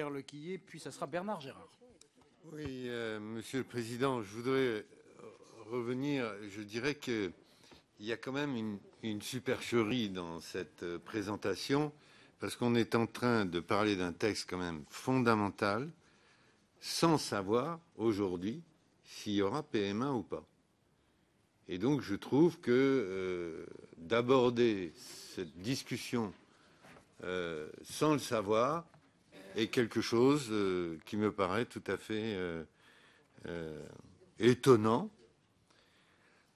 Pierre Lequillet, puis ça sera Bernard Gérard. Oui, Monsieur le Président, je voudrais revenir. Je dirais qu'il y a quand même une supercherie dans cette présentation, parce qu'on est en train de parler d'un texte quand même fondamental, sans savoir aujourd'hui s'il y aura PMA ou pas. Et donc je trouve que d'aborder cette discussion sans le savoir est quelque chose qui me paraît tout à fait étonnant,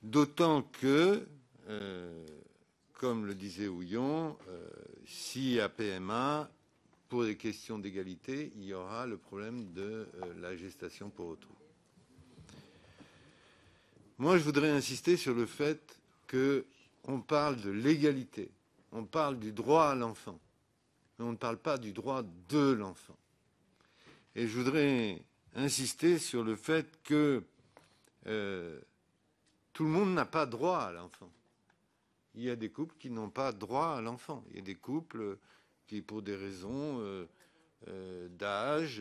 d'autant que, comme le disait Houillon, s'il y a PMA, pour des questions d'égalité, il y aura le problème de la gestation pour autrui. Moi, je voudrais insister sur le fait qu'on parle de l'égalité, on parle du droit à l'enfant, mais on ne parle pas du droit de l'enfant. Et je voudrais insister sur le fait que tout le monde n'a pas droit à l'enfant. Il y a des couples qui n'ont pas droit à l'enfant. Il y a des couples qui, pour des raisons d'âge,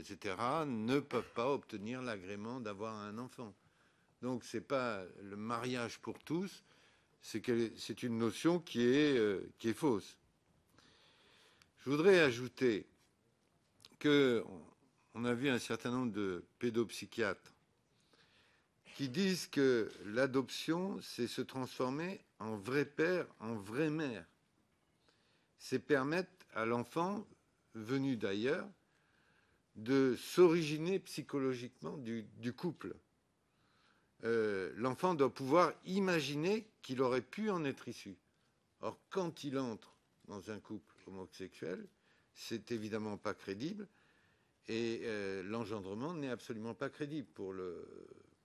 etc., ne peuvent pas obtenir l'agrément d'avoir un enfant. Donc, ce n'est pas le mariage pour tous, c'est une notion qui est fausse. Je voudrais ajouter qu'on a vu un certain nombre de pédopsychiatres qui disent que l'adoption, c'est se transformer en vrai père, en vraie mère. C'est permettre à l'enfant, venu d'ailleurs, de s'originer psychologiquement du couple. L'enfant doit pouvoir imaginer qu'il aurait pu en être issu. Or, quand il entre dans un couple homosexuel, c'est évidemment pas crédible, et l'engendrement n'est absolument pas crédible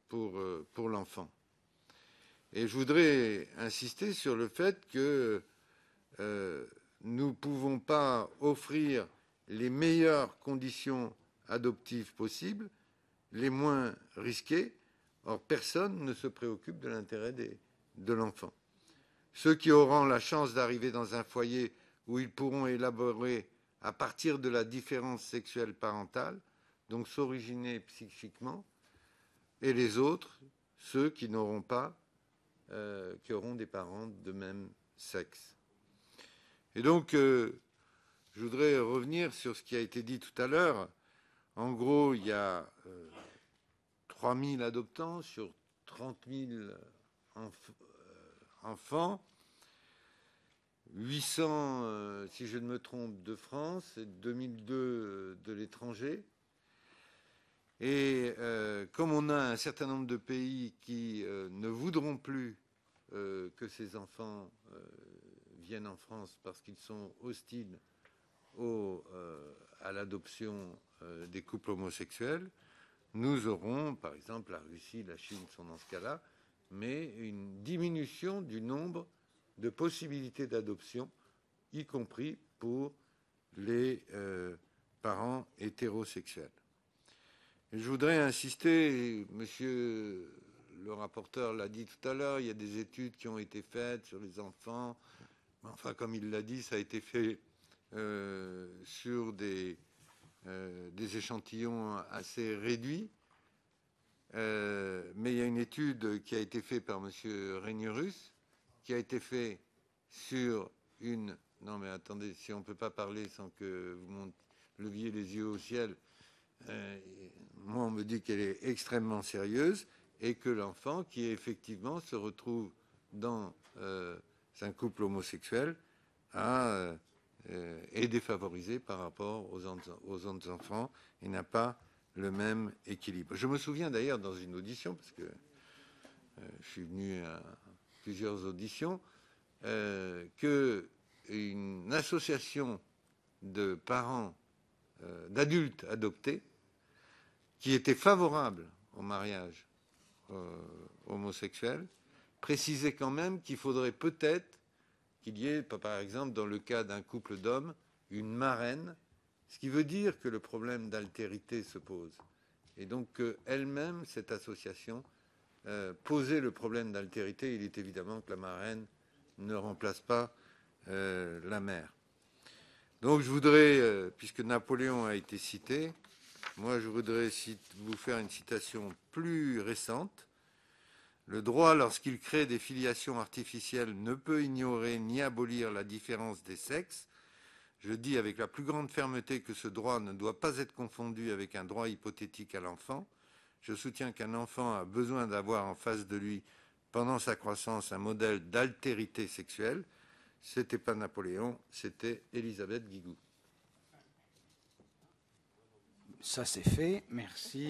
pour l'enfant. Et je voudrais insister sur le fait que nous ne pouvons pas offrir les meilleures conditions adoptives possibles, les moins risquées. Or, personne ne se préoccupe de l'intérêt de l'enfant. Ceux qui auront la chance d'arriver dans un foyer où ils pourront élaborer à partir de la différence sexuelle parentale, donc s'originer psychiquement, et les autres, ceux qui n'auront pas, qui auront des parents de même sexe. Et donc, je voudrais revenir sur ce qui a été dit tout à l'heure. En gros, il y a 3000 adoptants sur 30 000 enfants, 800, si je ne me trompe, de France, et 2002 de l'étranger. Et comme on a un certain nombre de pays qui ne voudront plus que ces enfants viennent en France parce qu'ils sont hostiles à l'adoption des couples homosexuels, nous aurons, par exemple, la Russie, la Chine sont dans ce cas-là, mais une diminution du nombre de possibilités d'adoption, y compris pour les parents hétérosexuels. Et je voudrais insister, monsieur le rapporteur l'a dit tout à l'heure, il y a des études qui ont été faites sur les enfants. Enfin, comme il l'a dit, ça a été fait sur des échantillons assez réduits. Mais il y a une étude qui a été faite par M. Regnerus, qui a été faite sur une... Non, mais attendez, si on ne peut pas parler sans que vous leviez les yeux au ciel, moi, on me dit qu'elle est extrêmement sérieuse et que l'enfant qui, effectivement, se retrouve dans... c'est un couple homosexuel, est défavorisé par rapport aux autres enfants et n'a pas le même équilibre. Je me souviens d'ailleurs dans une audition, parce que je suis venu à plusieurs auditions, qu'une association de parents, d'adultes adoptés, qui était favorable au mariage homosexuel, préciser quand même qu'il faudrait peut-être qu'il y ait, par exemple, dans le cas d'un couple d'hommes, une marraine, ce qui veut dire que le problème d'altérité se pose. Et donc, elle-même, cette association, posait le problème d'altérité. Il est évidemment que la marraine ne remplace pas la mère. Donc je voudrais, puisque Napoléon a été cité, moi je voudrais vous faire une citation plus récente. Le droit, lorsqu'il crée des filiations artificielles, ne peut ignorer ni abolir la différence des sexes. Je dis avec la plus grande fermeté que ce droit ne doit pas être confondu avec un droit hypothétique à l'enfant. Je soutiens qu'un enfant a besoin d'avoir en face de lui, pendant sa croissance, un modèle d'altérité sexuelle. Ce n'était pas Napoléon, c'était Élisabeth Guigou. Ça c'est fait, merci.